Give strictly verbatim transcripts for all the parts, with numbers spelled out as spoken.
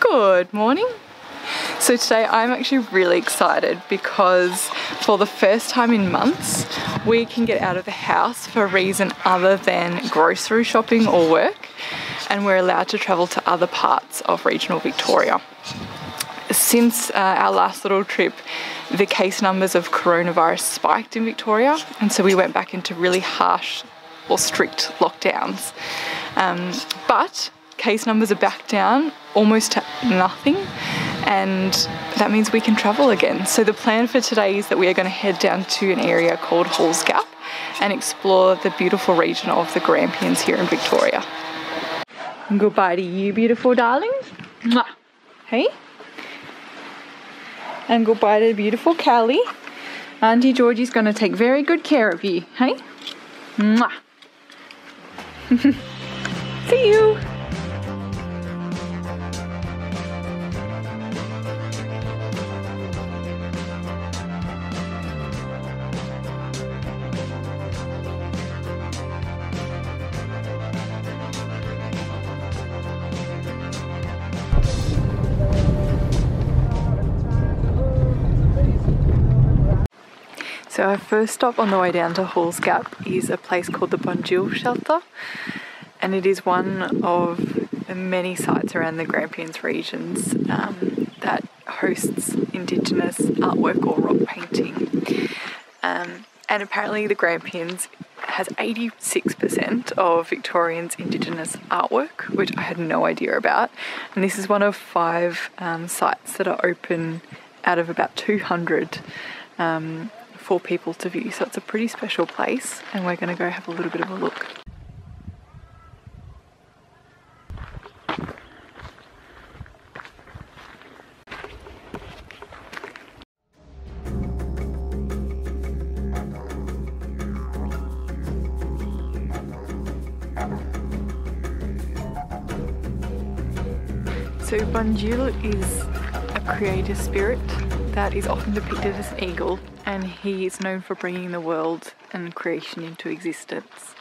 Good morning. So today I'm actually really excited because for the first time in months we can get out of the house for a reason other than grocery shopping or work, and we're allowed to travel to other parts of regional Victoria. Since uh, our last little trip, the case numbers of coronavirus spiked in Victoria, and so we went back into really harsh or strict lockdowns. Um, but case numbers are back down almost to nothing, and that means we can travel again. So the plan for today is that we are going to head down to an area called Halls Gap and explore the beautiful region of the Grampians here in Victoria. And goodbye to you, beautiful darlings. Mwah. Hey? And goodbye to beautiful Callie. Auntie Georgie's going to take very good care of you, hey? Mwah. See you! So our first stop on the way down to Halls Gap is a place called the Bonjil Shelter, and it is one of the many sites around the Grampians regions um, that hosts Indigenous artwork or rock painting. Um, and apparently the Grampians has eighty-six percent of Victorians' Indigenous artwork, which I had no idea about. And this is one of five um, sites that are open out of about two hundred. Um, for people to view, so it's a pretty special place, and we're going to go have a little bit of a look. So Bunjil is a creative spirit that is often depicted as an eagle, and he is known for bringing the world and creation into existence.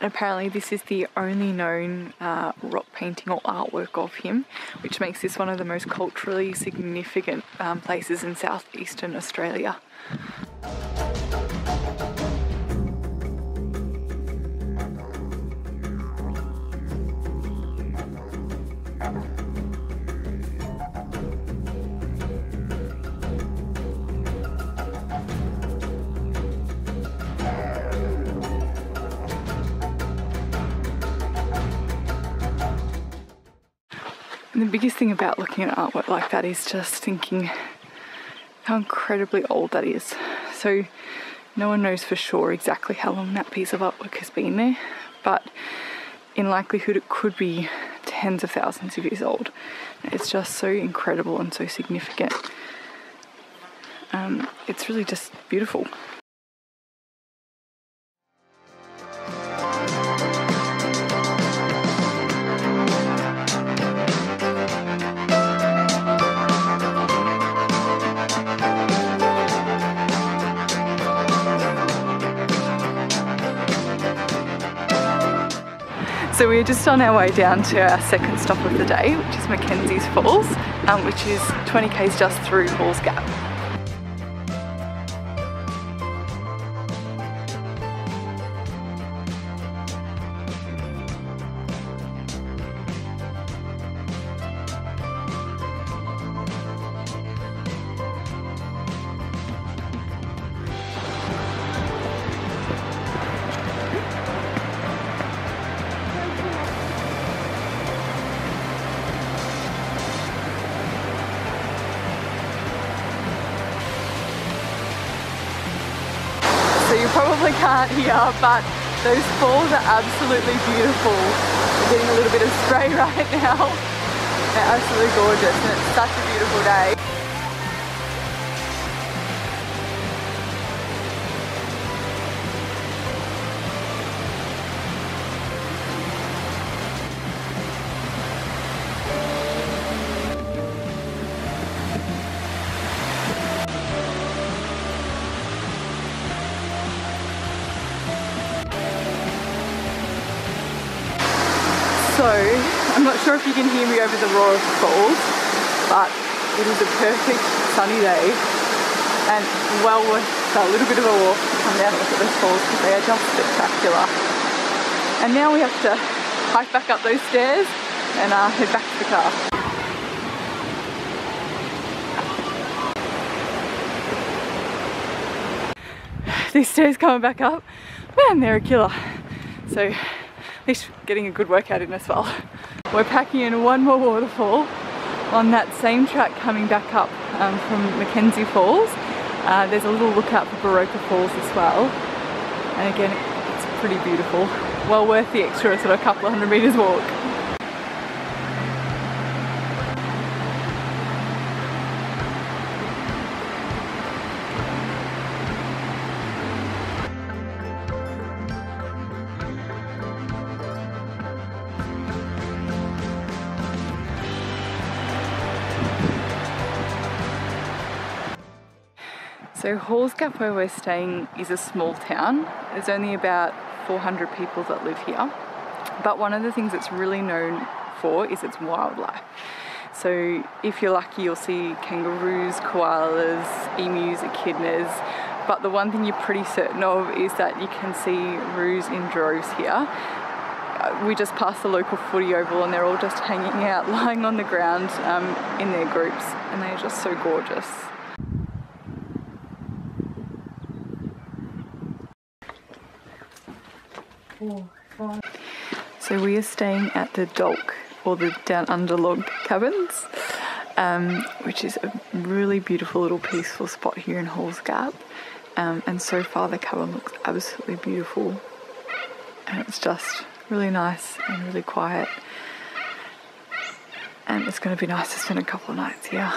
And apparently this is the only known uh, rock painting or artwork of him, which makes this one of the most culturally significant um, places in southeastern Australia. The biggest thing about looking at artwork like that is just thinking how incredibly old that is. So no one knows for sure exactly how long that piece of artwork has been there, but in likelihood it could be tens of thousands of years old. It's just so incredible and so significant. Um, it's really just beautiful. So we're just on our way down to our second stop of the day, which is Mackenzie's Falls, um, which is twenty k's just through Halls Gap. Probably can't hear, but those falls are absolutely beautiful. We're getting a little bit of spray right now. They're absolutely gorgeous, and it's such a beautiful day. So I'm not sure if you can hear me over the roar of the falls, but it is a perfect sunny day and well worth that little bit of a walk to come down and look at those falls because they are just spectacular. And now we have to hike back up those stairs and uh, head back to the car. These stairs coming back up, man, they're a killer. So at least getting a good workout in as well. We're packing in one more waterfall on that same track coming back up um, from Mackenzie's Falls. Uh, there's a little lookout for Baroka Falls as well. And again, it's pretty beautiful. Well worth the extra sort of couple of hundred meters walk. So Halls Gap, where we're staying, is a small town. There's only about four hundred people that live here. But one of the things it's really known for is its wildlife. So if you're lucky, you'll see kangaroos, koalas, emus, echidnas. But the one thing you're pretty certain of is that you can see roos in droves here. We just passed the local footy oval and they're all just hanging out, lying on the ground um, in their groups. And they're just so gorgeous. So we are staying at the Dolk, or the Down Under Log Cabins, um, which is a really beautiful little peaceful spot here in Halls Gap. Um, and so far the cabin looks absolutely beautiful. And it's just really nice and really quiet. And it's going to be nice to spend a couple of nights here.